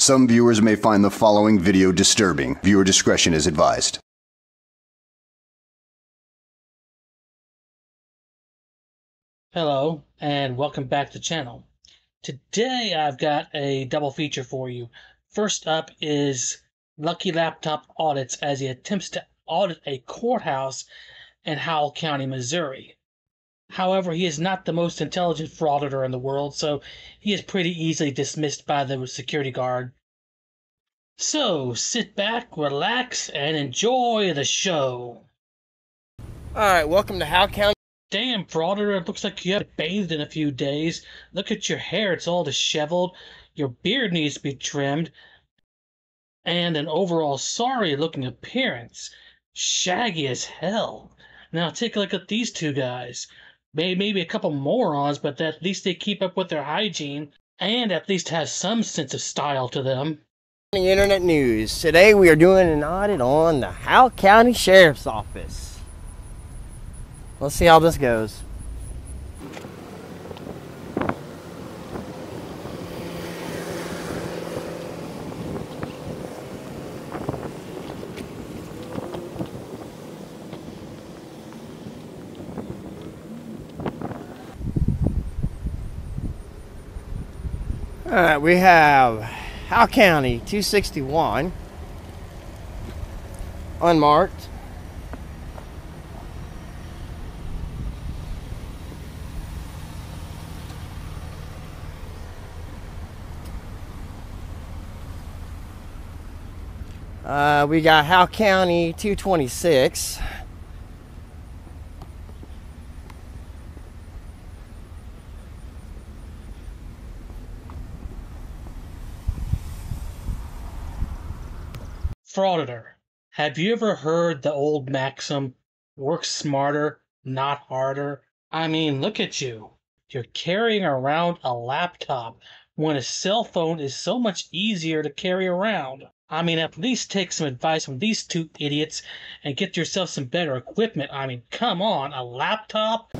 Some viewers may find the following video disturbing. Viewer discretion is advised. Hello, and welcome back to the channel. Today I've got a double feature for you. First up is Lucky Laptop Audits as he attempts to audit a courthouse in Howell County, Missouri. However, he is not the most intelligent frauditor in the world, so he is pretty easily dismissed by the security guard. So, sit back, relax, and enjoy the show. Alright, welcome to Howell County. Damn, frauditor, it looks like you haven't bathed in a few days. Look at your hair, it's all disheveled. Your beard needs to be trimmed. And an overall sorry-looking appearance. Shaggy as hell. Now take a look at these two guys. Maybe a couple morons, but at least they keep up with their hygiene and at least have some sense of style to them. The internet news. Today we are doing an audit on the Howell County Sheriff's Office. Let's see how this goes. Alright, we have Howell County 261, unmarked. We got Howell County 226. Frauditor, have you ever heard the old maxim, work smarter, not harder? I mean, look at you. You're carrying around a laptop when a cell phone is so much easier to carry around. I mean, at least take some advice from these two idiots and get yourself some better equipment. I mean, come on, a laptop?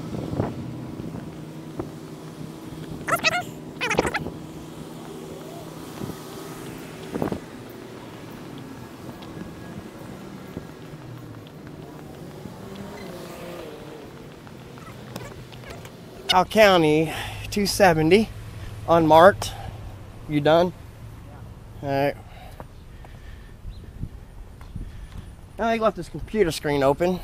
Howell County 270, unmarked. You done? Yeah. All right. Now he left his computer screen open.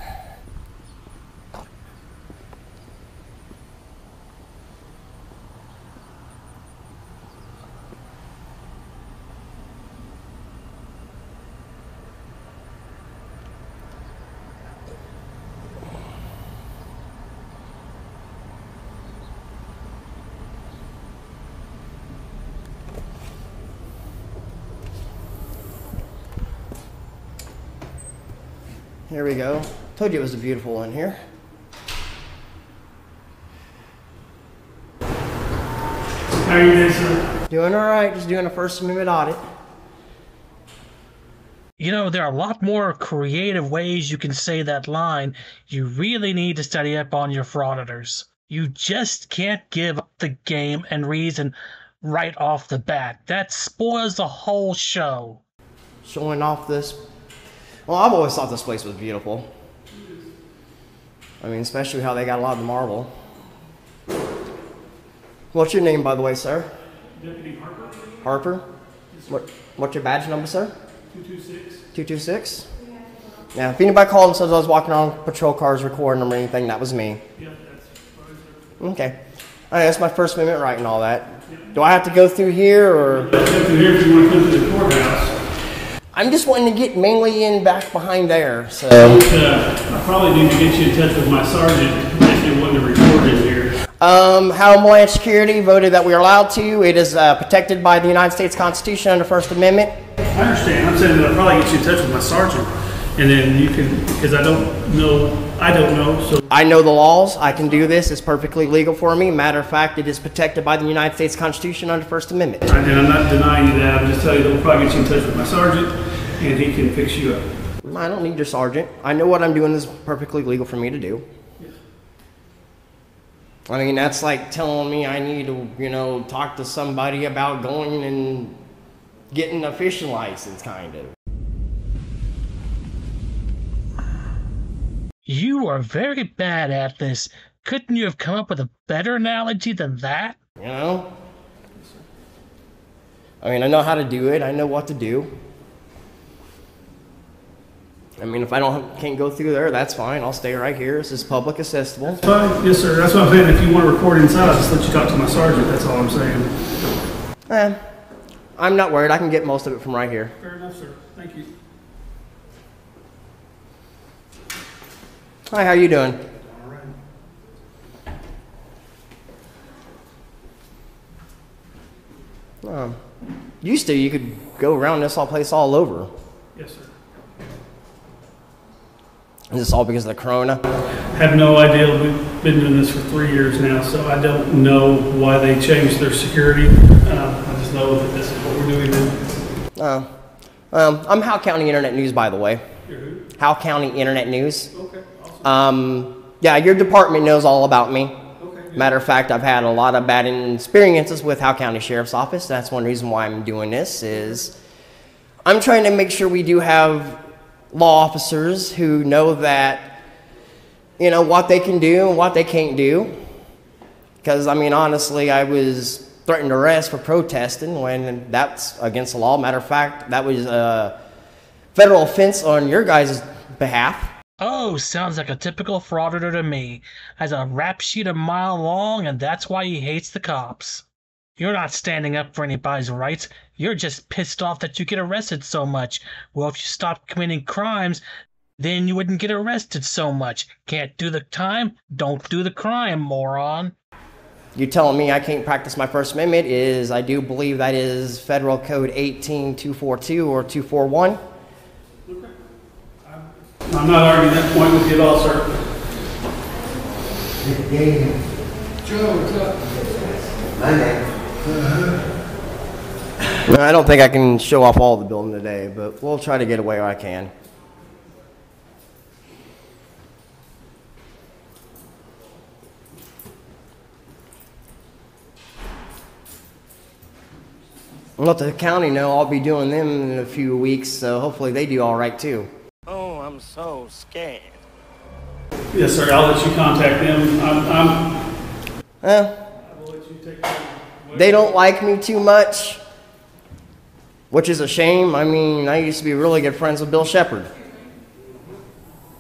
There we go. Told you it was a beautiful one here. How are you doing, sir? Doing all right. Just doing a First Amendment audit. You know, there are a lot more creative ways you can say that line. You really need to study up on your frauditors. You just can't give up the game and reason right off the bat. That spoils the whole show. Showing off this. Well, I've always thought this place was beautiful. I mean, especially how they got a lot of marble. What's your name, by the way, sir? Deputy Harper. Harper? Yes, what's your badge number, sir? 226. 226? Yeah, if anybody called and says I was walking around patrol cars recording them or anything, that was me. Yeah, that's right, sir. Okay. All right, that's my First Amendment right and all that. Yep. Do I have to go through here, or? You have to go through here if you want to go to the courthouse. I'm just wanting to get mainly in back behind there, so. I probably need to get you in touch with my sergeant if you want to report in here. Howell County Security voted that we are allowed to. It is protected by the United States Constitution under First Amendment. I understand. I'm saying that I'll probably get you in touch with my sergeant, and then you can, because I don't know, so. I know the laws. I can do this. It's perfectly legal for me. Matter of fact, it is protected by the United States Constitution under First Amendment. Right, and I'm not denying you that. I'm just telling you that we'll probably get you in touch with my sergeant. And he can fix you up. I don't need your sergeant. I know what I'm doing is perfectly legal for me to do. Yeah. I mean, that's like telling me I need to, you know, talk to somebody about going and getting a fishing license, kind of. You are very bad at this. Couldn't you have come up with a better analogy than that? You know? I mean, I know how to do it. I know what to do. I mean, if I can't go through there, that's fine. I'll stay right here. This is public accessible. That's fine. Yes, sir. That's what I'm saying. If you want to record inside, I'll just let you talk to my sergeant. That's all I'm saying. I'm not worried. I can get most of it from right here. Fair enough, sir. Thank you. Hi, how you doing? All right. Used to, you could go around this whole place all over. Yes, sir. Is this all because of the corona? I have no idea. We've been doing this for 3 years now, so I don't know why they changed their security. I just know that this is what we're doing now. I'm Howell County Internet News, by the way. You're who? Howell County Internet News. Okay. Yeah, your department knows all about me. Okay, matter of fact, I've had a lot of bad experiences with Howell County Sheriff's Office. That's one reason why I'm doing this, is I'm trying to make sure we do have law officers who know that, you know, what they can do and what they can't do. Because, I mean, honestly, I was threatened arrest for protesting when that's against the law. Matter of fact, that was a federal offense on your guys' behalf. Oh, sounds like a typical frauditor to me. Has a rap sheet a mile long, and that's why he hates the cops. You're not standing up for anybody's rights. You're just pissed off that you get arrested so much. Well, if you stopped committing crimes, then you wouldn't get arrested so much. Can't do the time, don't do the crime, moron. You telling me I can't practice my First Amendment is, I do believe that is Federal Code 18242 or 241. I'm not arguing that point with you at all, sir. Joe, what's up? My name. I don't think I can show off all the building today, but we'll try to get away where I can. I'll let the county know I'll be doing them in a few weeks, so hopefully they do all right too. Oh, I'm so scared. Yes, sir. I'll let you contact them. I will let you take care of them. They don't like me too much, which is a shame. I mean, I used to be really good friends with Bill Shepard.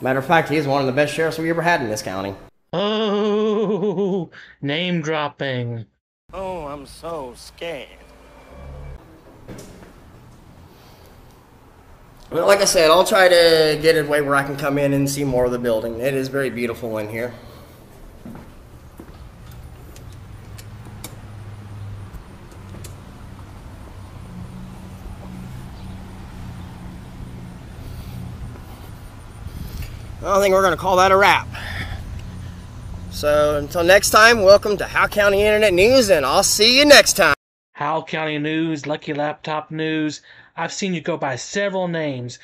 Matter of fact, he's one of the best sheriffs we ever had in this county. Oh, name dropping. Oh, I'm so scared. Well, like I said, I'll try to get it way where I can come in and see more of the building. It is very beautiful in here. I think we're going to call that a wrap. So until next time, welcome to Howell County Internet News, and I'll see you next time. Howell County News, Lucky Laptop News. I've seen you go by several names.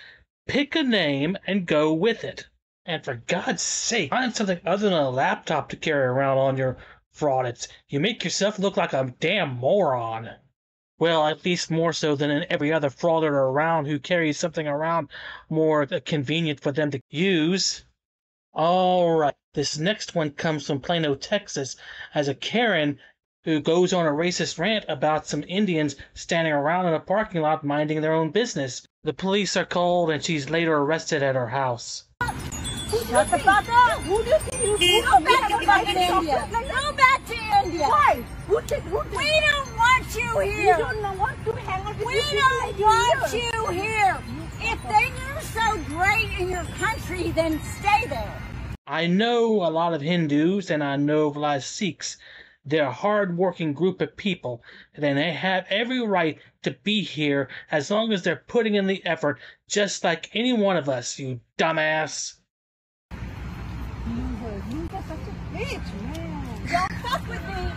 Pick a name and go with it. And for God's sake, find something other than a laptop to carry around on your fraudits. You make yourself look like a damn moron. Well, at least more so than in every other frauditor around who carries something around more convenient for them to use. All right, this next one comes from Plano, Texas, as a Karen who goes on a racist rant about some Indians standing around in a parking lot minding their own business. The police are called and she's later arrested at her house. Shut the fuck up! Who do you think? Go back to fucking India! Go back to India! Why? We don't want you here! We don't want to hang out with you. We don't want you here! If they knew so great in your country, then stay there! I know a lot of Hindus and I know a lot of Sikhs. They're a hard-working group of people, and they have every right to be here as long as they're putting in the effort, just like any one of us, you dumbass. You are such a bitch, man. Don't fuck with me,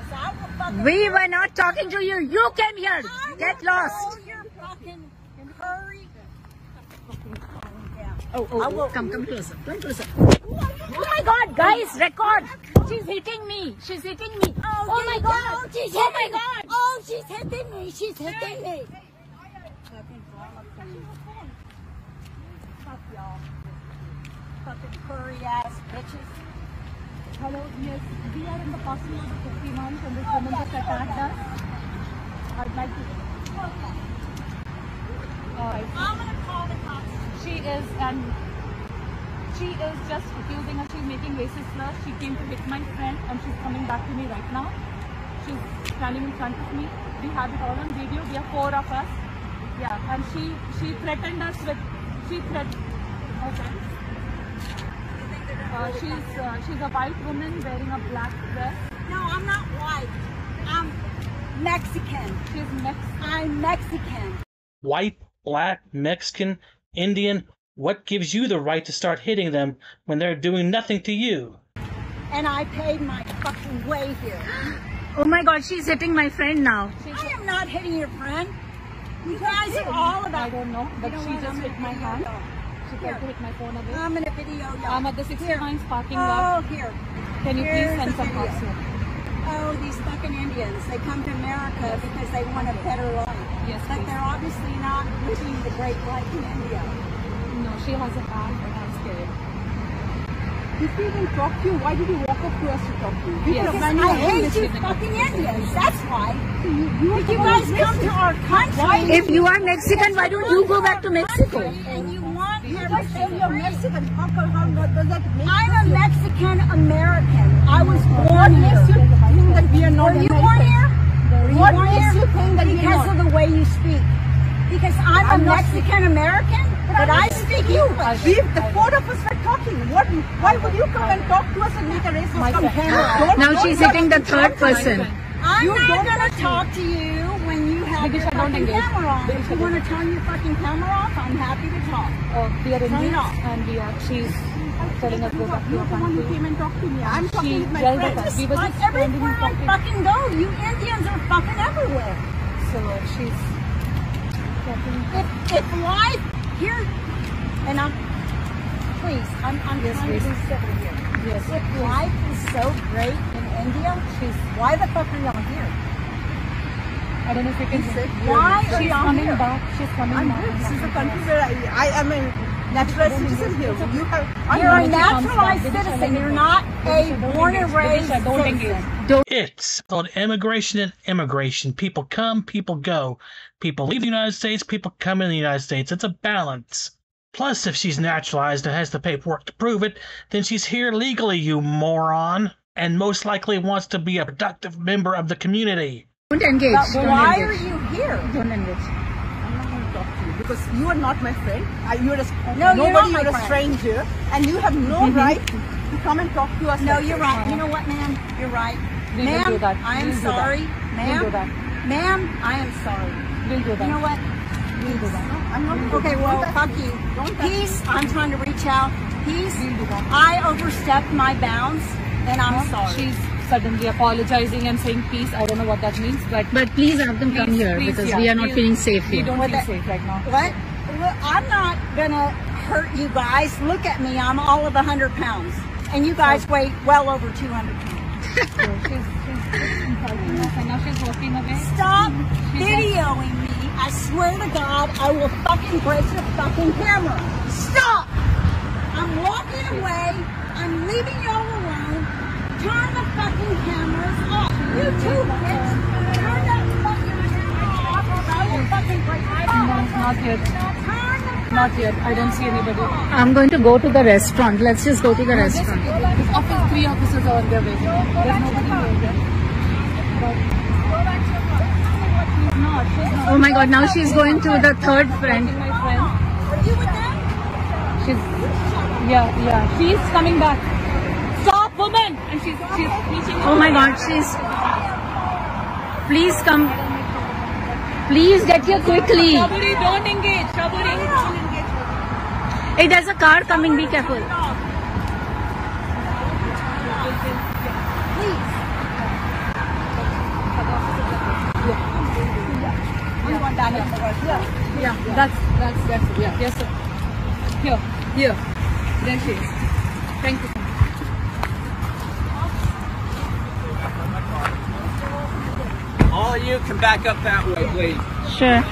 'cause I will fuck with you. We were not talking to you. You came here. Get lost. You're fucking in a hurry. Oh, come closer. Come closer. Oh my God, guys, record. She's hitting me. She's hitting me. Oh my God. Oh my God. Oh, she's hitting me. She's hitting me. Fuck y'all. Fucking furry ass bitches. Hello, yes, we are in the passing of the 50 months, and this woman just attacked us. I'd like to. I'm gonna call the cops. She is just accusing us. She's making racist slurs. She came to hit my friend, and she's coming back to me right now. She's standing in front of me. We have it all on video. We are 4 of us. Yeah, and she threatened us with okay. She's a white woman wearing a black dress. No, I'm not white. I'm Mexican. She's Mexican. I'm Mexican. White, black, Mexican, Indian. What gives you the right to start hitting them when they're doing nothing to you? And I paid my fucking way here. Oh my God, she's hitting my friend now. I am not hitting your friend. You guys are all about. I don't know, but you know she just hit my hand. She tried to hit my phone away. I'm in a video. I'm at the 69's parking lot. Oh, here. Can you please send some cops here? Oh, these fucking Indians. They come to America because they want a better life. Yes, but please. They're obviously not living the great life in India. No, she has a hand, and I'm scared. If we even talk to you, why did you walk up to us to talk to you? Yes. I hate you fucking Indians, that's why. If you guys come to our country... If you are Mexican, why don't you go back to Mexico? And you want your Mexican, does that make I'm a Mexican-American. I was born here. What makes you think that we are not American? Were you born here? What makes you think that because of the way you speak? Because I'm a Mexican-American? But I speak English. The 4 of us were talking. Why would you come and talk to us and make a racist comment? Now she's hitting the third person. I'm not going to talk to you when you have your fucking camera on. If you want to turn your fucking camera off, I'm happy to talk. We are in and we are, she's telling us to go back to your country. You're the one who came and talked to me. I'm talking with my friends. Everywhere I fucking go, you Indians are fucking everywhere. So she's... If life... Here and I'm please, I'm just trying to do something here. Yes. If life is so great in India, she's why the fuck are y'all here? I don't know if you can say why are y'all here? She's coming back. This is a country where I am a naturalized citizen here. You're a naturalized citizen. You're not a born and raised citizen. It's called immigration and immigration. People come, people go. People leave the United States, people come in the United States. It's a balance. Plus, if she's naturalized and has the paperwork to prove it, then she's here legally, you moron, and most likely wants to be a productive member of the community. Don't engage. But why are you here? Don't engage. I'm not going to talk to you because you are not my friend. You're a stranger, and you have no right to come and talk to us. No, you're right. You know what, ma'am? You're right. Ma'am, I am sorry. Ma'am, I am sorry. We'll do that. You know what? We'll do that. I'm not okay, well, fuck you. Peace, I'm trying to reach out. Peace, I overstepped my bounds, and I'm sorry. She's suddenly apologizing and saying peace. I don't know what that means, but please have them come here, because we are not feeling safe here. We don't feel safe right now. What? Well, I'm not gonna hurt you guys. Look at me. I'm all of 100 pounds, and you guys weigh well over 200 pounds. Now she's walking away. Stop videoing me. I swear to God, I will fucking break your fucking camera. Stop! I'm walking away. I'm leaving y'all alone. Turn the fucking cameras off. You too, bitch. Turn that fucking camera off or I will fucking break my camera. No, not yet. Not yet. I don't see anybody. I'm going to go to the restaurant. Let's just go to the restaurant. Office 3 officers are on their way. There's nobody over there. Oh my God, now she's going to the third friend. Are you with them? She's, yeah, she's coming back. Stop, woman! And she's reaching out. Oh my God, she's, please come. Please get here quickly. Shaburi, don't engage. Shaburi, don't engage. Hey, there's a car coming, be careful. Yeah. Yes, sir. Here. There she is. Thank you. All you can back up that way, please. Sure.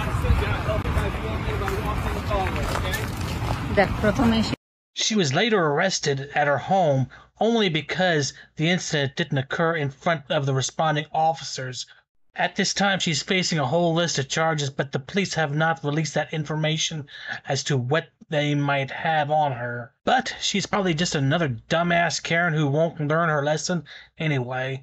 She was later arrested at her home only because the incident didn't occur in front of the responding officers. At this time, she's facing a whole list of charges, but the police have not released that information as to what they might have on her. But she's probably just another dumbass Karen who won't learn her lesson anyway.